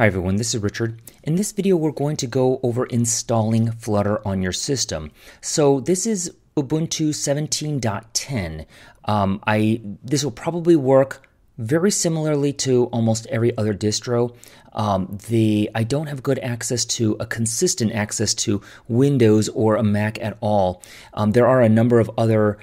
Hi everyone, this is Richard. In this video, we're going to go over installing Flutter on your system. So this is Ubuntu 17.10. This will probably work very similarly to almost every other distro. I don't have good access to a consistent access to Windows or a Mac at all. There are a number of other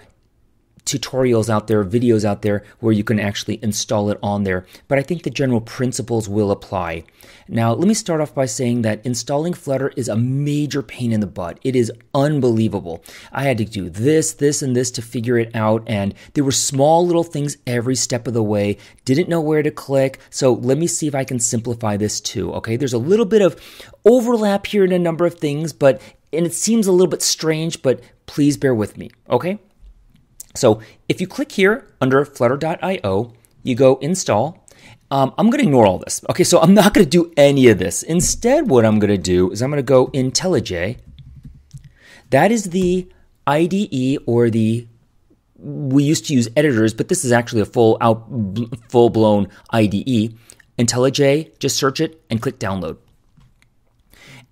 tutorials out there, videos out there where you can actually install it on there, but I think the general principles will apply. Now, let me start off by saying that installing Flutter is a major pain in the butt. It is unbelievable. I had to do this, this, and this to figure it out, and there were small little things every step of the way. Didn't know where to click, so let me see if I can simplify this too, okay? There's a little bit of overlap here in a number of things, and it seems a little bit strange, but please bear with me, okay? So if you click here under flutter.io, you go install. I'm going to ignore all this. Okay, so I'm not going to do any of this. Instead, what I'm going to do is I'm going to go IntelliJ. That is the IDE, or we used to use editors, but this is actually a full-blown IDE. IntelliJ, just search it and click download.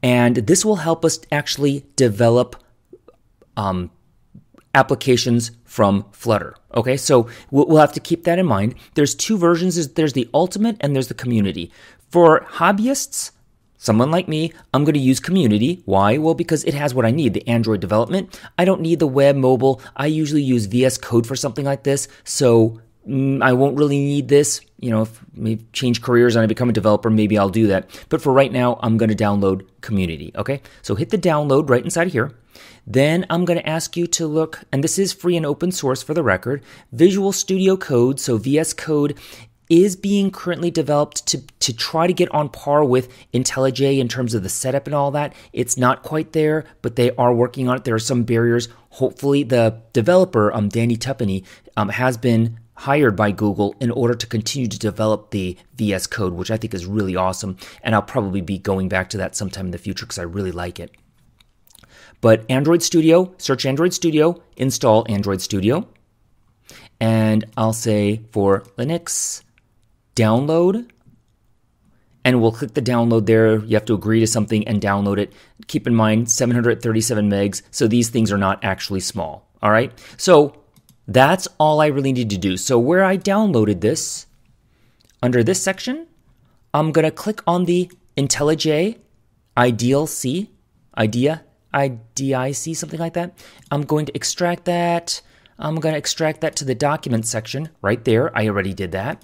And this will help us actually develop applications from Flutter. Okay, so we'll have to keep that in mind. There's two versions. There's the Ultimate and there's the Community. For hobbyists, someone like me, I'm going to use Community. Why? Well, because it has what I need, the Android development. I don't need the web, mobile. I usually use VS Code for something like this, so I won't really need this. You know, if I change careers and I become a developer, maybe I'll do that. But for right now, I'm going to download Community, okay? So hit the download right inside here. Then I'm going to ask you to look, and this is free and open source for the record, Visual Studio Code, so VS Code is being currently developed to try to get on par with IntelliJ in terms of the setup and all that. It's not quite there, but they are working on it. There are some barriers. Hopefully the developer, Danny Tuppeny, has been hired by Google in order to continue to develop the VS Code, which I think is really awesome, and I'll probably be going back to that sometime in the future because I really like it. But Android Studio, search Android Studio, install Android Studio, and I'll say for Linux, download, and we'll click the download there. You have to agree to something and download it. Keep in mind, 737 megs, so these things are not actually small, all right? So that's all I really need to do. So where I downloaded this, under this section, I'm gonna click on the IntelliJ IDIC, something like that. I'm going to extract that. I'm going to extract that to the document section right there. I already did that.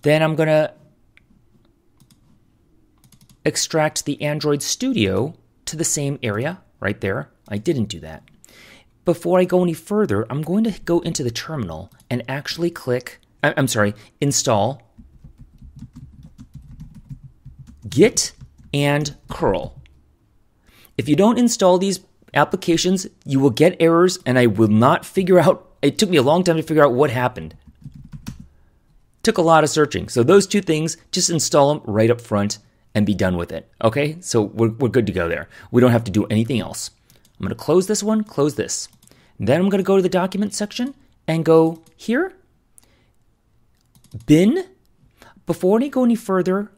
Then I'm going to extract the Android Studio to the same area right there. I didn't do that. Before I go any further, I'm going to go into the terminal and actually click, I'm sorry, install Git and curl. If you don't install these applications, you will get errors, and I will not figure out. It took me a long time to figure out what happened. Took a lot of searching. So those two things, just install them right up front and be done with it. Okay, so we're good to go there. We don't have to do anything else. I'm going to close this one, close this. Then I'm going to go to the document section and go here, bin. Before I go any further,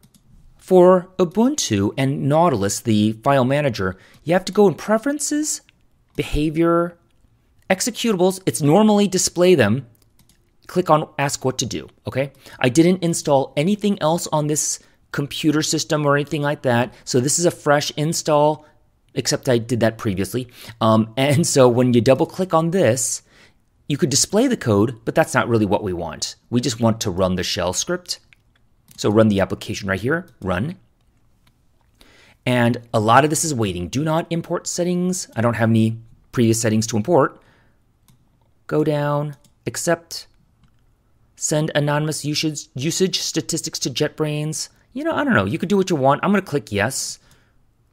for Ubuntu and Nautilus, the file manager, you have to go in Preferences, Behavior, Executables. It's normally display them. Click on Ask What to Do, okay? I didn't install anything else on this computer system or anything like that, so this is a fresh install, except I did that previously. And so when you double-click on this, you could display the code, but that's not really what we want. We just want to run the shell script. So run the application right here, run. And a lot of this is waiting. Do not import settings. I don't have any previous settings to import. Go down, accept, send anonymous usage statistics to JetBrains. You know, I don't know, you could do what you want. I'm gonna click yes,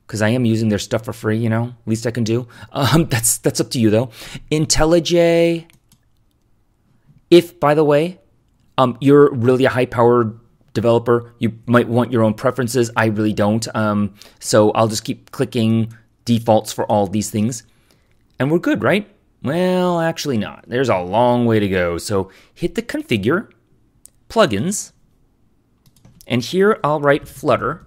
because I am using their stuff for free, you know, least I can do. That's up to you though. IntelliJ, if, by the way, you're really a high-powered developer, you might want your own preferences. I really don't. So I'll just keep clicking defaults for all these things. And we're good, right? Well, actually not. There's a long way to go. So hit the configure, plugins, and here I'll write Flutter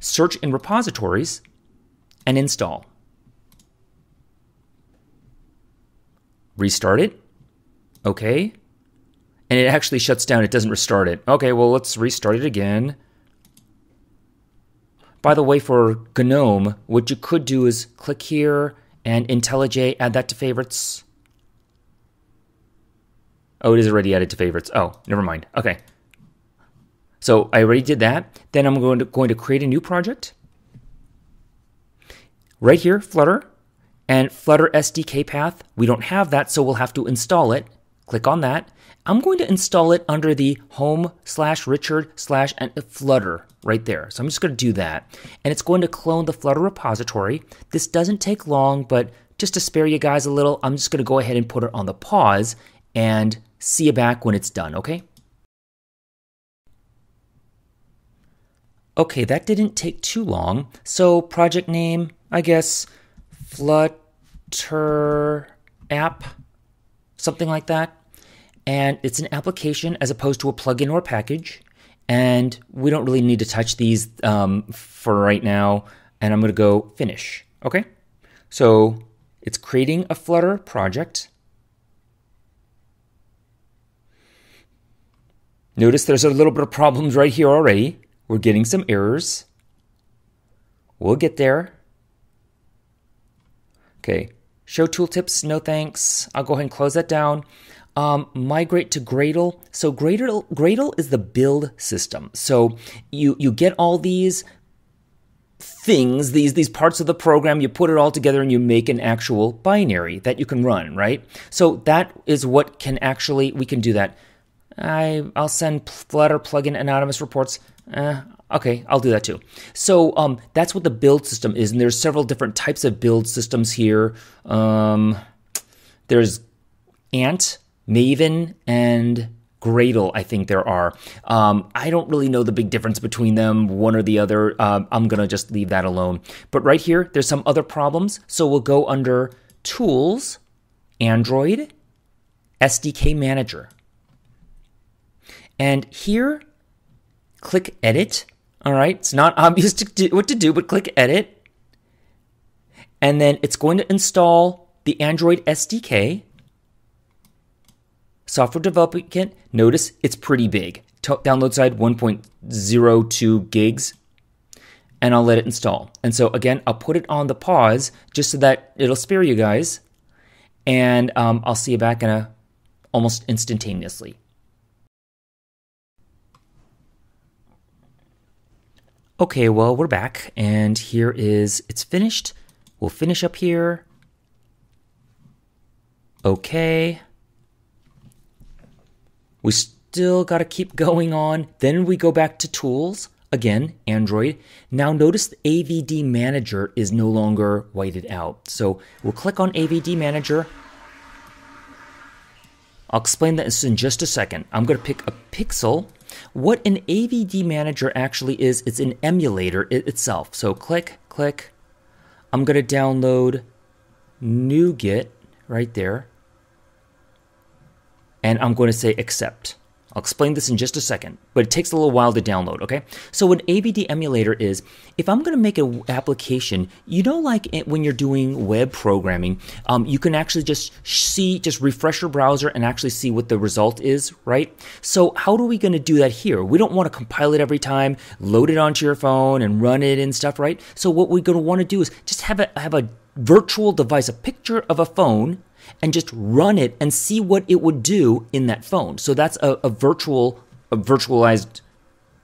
search in repositories, and install. Restart it. Okay. And it actually shuts down. It doesn't restart it. Okay, well, let's restart it again. By the way, for GNOME, what you could do is click here and IntelliJ, add that to favorites. Oh, it is already added to favorites. Oh, never mind. Okay. So I already did that. Then I'm going to create a new project. Right here, Flutter. And Flutter SDK path, we don't have that, so we'll have to install it. Click on that. I'm going to install it under the home/richard/flutter right there. So I'm just going to do that. And it's going to clone the Flutter repository. This doesn't take long, but just to spare you guys a little, I'm just going to go ahead and put it on the pause and see you back when it's done, okay? Okay, that didn't take too long. So project name, I guess, Flutter app, something like that. And it's an application as opposed to a plugin or package. And we don't really need to touch these for right now. And I'm going to go finish. Okay. So it's creating a Flutter project. Notice there's a little bit of problems right here already. We're getting some errors. We'll get there. Okay. Show tooltips. No thanks. I'll go ahead and close that down. Migrate to Gradle. So Gradle is the build system. So you get all these things, these parts of the program, you put it all together and you make an actual binary that you can run, right? So that is what can actually, we can do that. I'll send Flutter plugin anonymous reports. Okay, I'll do that too. So that's what the build system is. And there's several different types of build systems here. There's Ant, Maven, and Gradle, I think there are. I don't really know the big difference between them, one or the other. I'm going to just leave that alone. But right here, there's some other problems. So we'll go under Tools, Android, SDK Manager. And here, click Edit. All right, it's not obvious what to do, but click Edit. And then it's going to install the Android SDK. Software development kit, notice it's pretty big. Download side 1.02 gigs, and I'll let it install. And so again, I'll put it on the pause just so that it'll spare you guys. And I'll see you back in almost instantaneously. Okay, well, we're back and here is, it's finished. We'll finish up here. Okay. We still got to keep going on. Then we go back to Tools, again, Android. Now notice the AVD Manager is no longer whited out. So we'll click on AVD Manager. I'll explain that in just a second. I'm going to pick a Pixel. What an AVD Manager actually is, it's an emulator itself. So click. I'm going to download Nougat right there. And I'm going to say accept. I'll explain this in just a second, but it takes a little while to download, okay? So what AVD emulator is, if I'm going to make an application, you know, like when you're doing web programming, you can actually just refresh your browser and actually see what the result is, right? So how are we going to do that here? We don't want to compile it every time, load it onto your phone and run it and stuff, right? So what we're going to want to do is just have a virtual device, a picture of a phone, and just run it and see what it would do in that phone. So that's a virtualized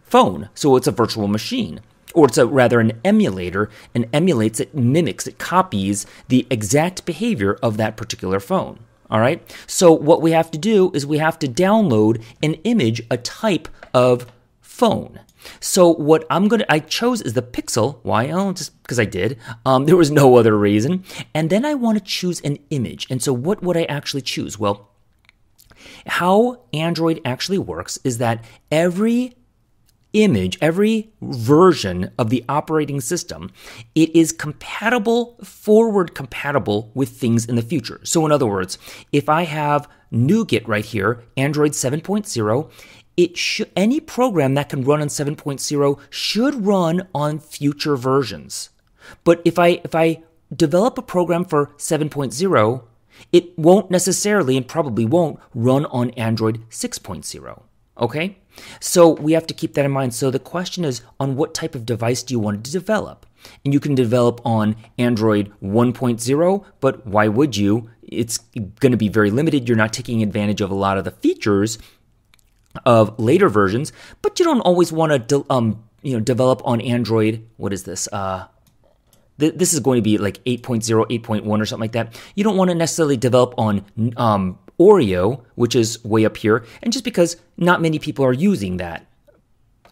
phone. So it's a virtual machine, or it's rather an emulator, and emulates, it mimics, it copies the exact behavior of that particular phone. All right. So what we have to do is we have to download an image, a type of phone. So what I chose is the Pixel. Why? Oh, just because I did. There was no other reason. And then I want to choose an image. And so what would I actually choose? Well, how Android actually works is that every image, every version of the operating system, it is compatible, forward compatible with things in the future. So in other words, if I have Nougat right here, Android 7.0, it should, any program that can run on 7.0 should run on future versions. But if I develop a program for 7.0, it won't necessarily and probably won't run on Android 6.0, okay? So we have to keep that in mind. So the question is, on what type of device do you want to develop? And you can develop on Android 1.0, but why would you? It's going to be very limited. You're not taking advantage of a lot of the features of later versions, but you don't always want to develop on Android. What is this? This is going to be like 8.0, 8.1 or something like that. You don't want to necessarily develop on Oreo, which is way up here, and just because not many people are using that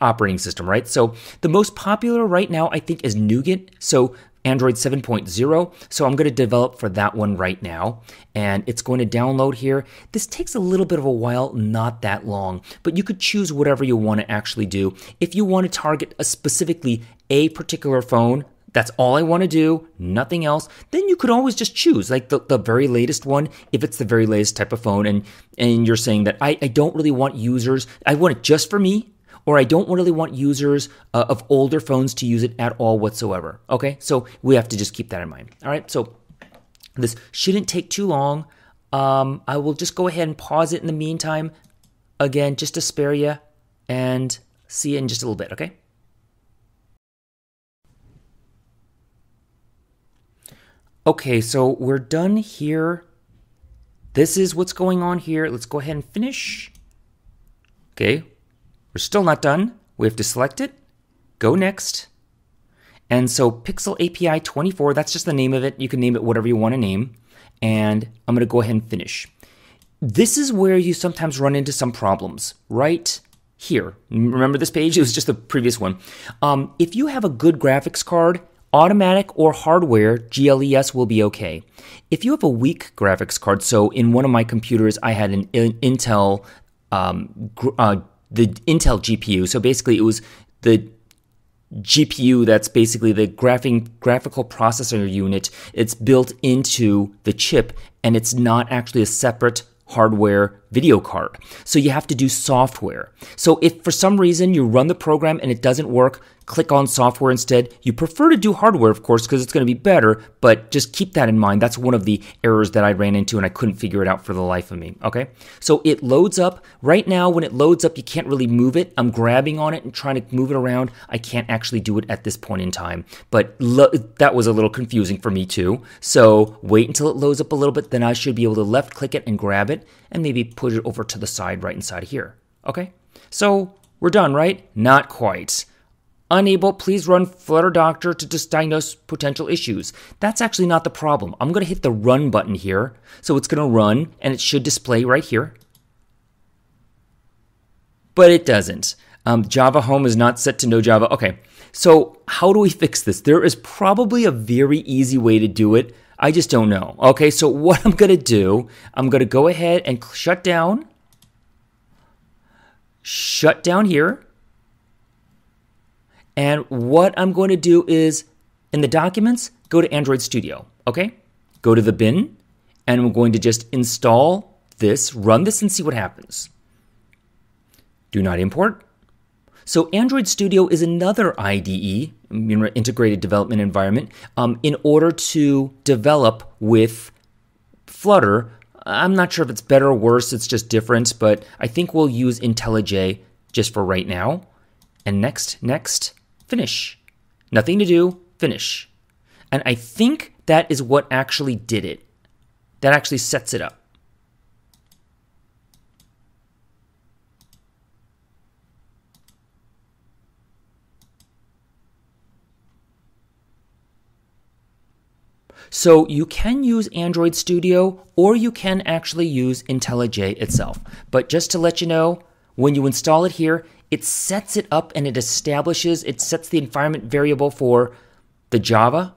operating system, right? So the most popular right now, I think, is Nougat, so Android 7.0. So I'm going to develop for that one right now, and it's going to download here. This takes a little bit of a while, not that long, but you could choose whatever you want to actually do. If you want to target specifically a particular phone, that's all I want to do, nothing else, then you could always just choose like the very latest one, if it's the very latest type of phone, and you're saying that I don't really want users, I want it just for me, or I don't really want users of older phones to use it at all whatsoever, okay? So we have to just keep that in mind, all right? So this shouldn't take too long. I will just go ahead and pause it in the meantime, again, just to spare you, and see you in just a little bit, okay? Okay, so we're done here. This is what's going on here. Let's go ahead and finish. Okay, we're still not done. We have to select it, go next. And so Pixel API 24, that's just the name of it. You can name it whatever you want to name. And I'm gonna go ahead and finish. This is where you sometimes run into some problems, right? Here, remember this page? It was just the previous one. If you have a good graphics card, automatic or hardware GLES will be okay. If you have a weak graphics card, so in one of my computers, I had an Intel, the Intel GPU. So basically, it was the GPU that's basically the graphical processor unit. It's built into the chip, and it's not actually a separate hardware video card. So you have to do software. So if for some reason you run the program and it doesn't work, click on software instead. You prefer to do hardware, of course, because it's going to be better, but just keep that in mind. That's one of the errors that I ran into and I couldn't figure it out for the life of me, okay? So it loads up. Right now, when it loads up, you can't really move it. I'm grabbing on it and trying to move it around. I can't actually do it at this point in time, but that was a little confusing for me too. So wait until it loads up a little bit, then I should be able to left click it and grab it and maybe put it over to the side right inside here, okay? So we're done, right? Not quite. Unable, please run Flutter Doctor to just diagnose potential issues. That's actually not the problem. I'm gonna hit the run button here. So it's gonna run and it should display right here. But it doesn't. Java Home is not set to no Java. Okay, so how do we fix this? There is probably a very easy way to do it. I just don't know. Okay, so what I'm gonna do, I'm gonna go ahead and shut down here. And what I'm going to do is, in the documents, go to Android Studio, okay? Go to the bin, and I'm going to just install this, run this, and see what happens. Do not import. So Android Studio is another IDE, integrated development environment, in order to develop with Flutter. I'm not sure if it's better or worse, it's just different, but I think we'll use IntelliJ just for right now. And next. Finish. Nothing to do, finish. And I think that is what actually did it. That actually sets it up. So you can use Android Studio or you can actually use IntelliJ itself. But just to let you know, when you install it here, it sets it up and it sets the environment variable for the Java.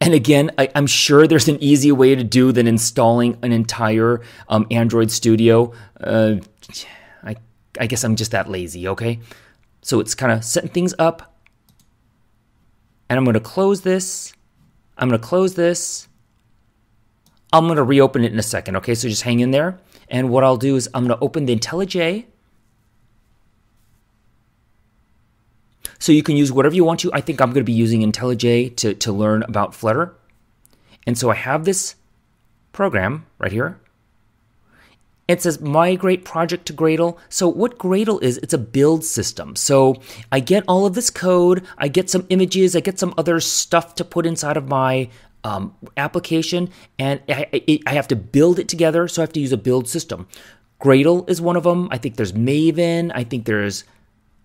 And again, I'm sure there's an easier way to do than installing an entire Android Studio. I guess I'm just that lazy, okay? So it's kind of setting things up. And I'm gonna close this. I'm going to reopen it in a second, okay? So just hang in there. And what I'll do is I'm going to open the IntelliJ. So you can use whatever you want to. I think I'm going to be using IntelliJ to learn about Flutter. And so I have this program right here. It says migrate project to Gradle. So what Gradle is, it's a build system. So I get all of this code, I get some images, I get some other stuff to put inside of my application, and I have to build it together, so I have to use a build system. Gradle is one of them. I think there's Maven, I think there's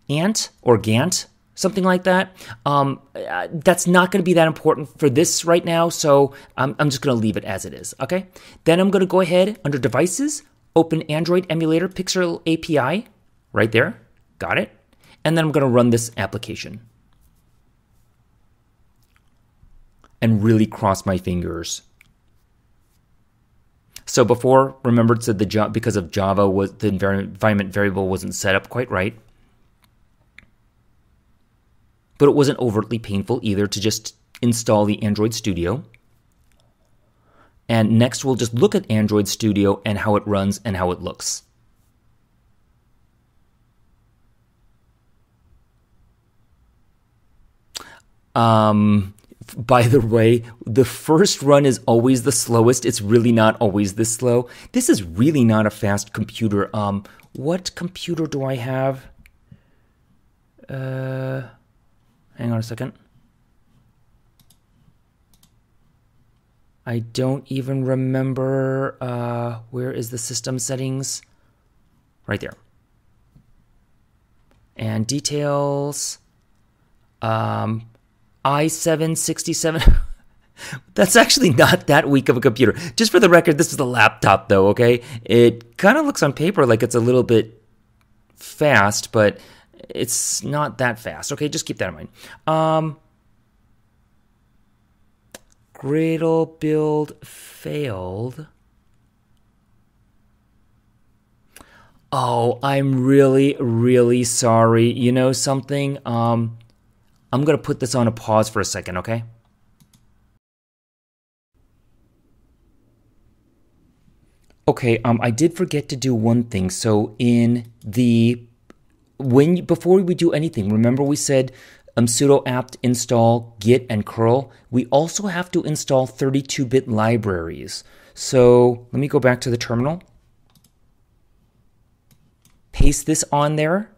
Ant or Gantt, something like that. That's not going to be that important for this right now, so I'm just going to leave it as it is, okay? Then I'm going to go ahead under Devices, open Android emulator, Pixel API, right there, got it. And then I'm gonna run this application. And really cross my fingers. So before, remember it said the job, because of Java, was the environment variable wasn't set up quite right. But it wasn't overtly painful either to just install the Android Studio. And next, we'll just look at Android Studio and how it runs and how it looks. By the way, the first run is always the slowest. It's really not always this slow. This is really not a fast computer. What computer do I have? Hang on a second. I don't even remember, where is the system settings? Right there. And details, i7-67. That's actually not that weak of a computer. Just for the record, this is a laptop though, okay? It kind of looks on paper like it's a little bit fast, but it's not that fast. Okay, just keep that in mind. Gradle build failed. Oh, I'm really, really sorry. You know something? I'm going to put this on a pause for a second, okay? Okay, I did forget to do one thing. So in the, before we do anything, remember we said, sudo apt install git and curl. We also have to install 32-bit libraries. So let me go back to the terminal. Paste this on there.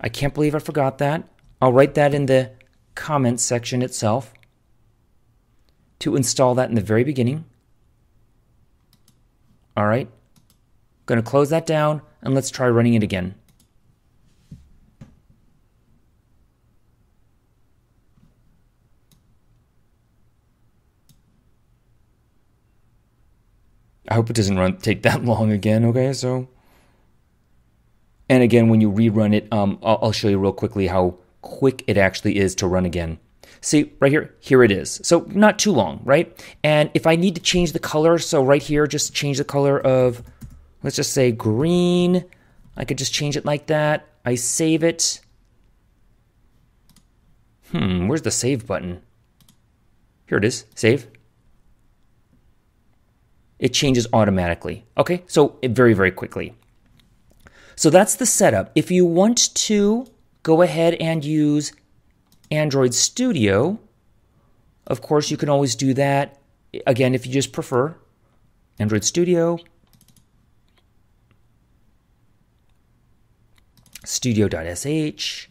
I can't believe I forgot that. I'll write that in the comments section itself to install that in the very beginning. All right, gonna close that down and let's try running it again. I hope it doesn't take that long again, okay? So, and again, when you rerun it, I'll show you real quickly how quick it actually is to run again. See, right here, here it is. So not too long, right? And if I need to change the color, so right here, just change the color of, let's just say green. I could just change it like that. I save it. Where's the save button? Here it is, save. It changes automatically, okay? So very, very quickly. So that's the setup. If you want to go ahead and use Android Studio, of course you can always do that. Again, if you just prefer, Android Studio, studio.sh,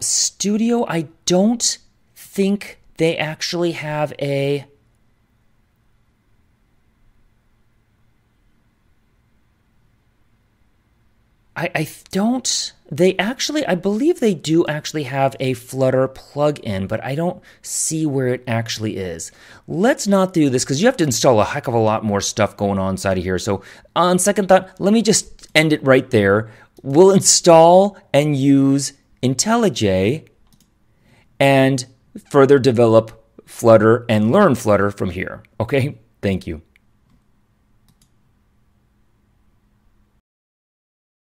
Studio, I don't think they actually have a... I believe they do actually have a Flutter plugin, but I don't see where it actually is. Let's not do this because you have to install a heck of a lot more stuff going on inside of here. So on second thought, let me just end it right there. We'll install and use IntelliJ and further develop Flutter and learn Flutter from here. Okay, thank you.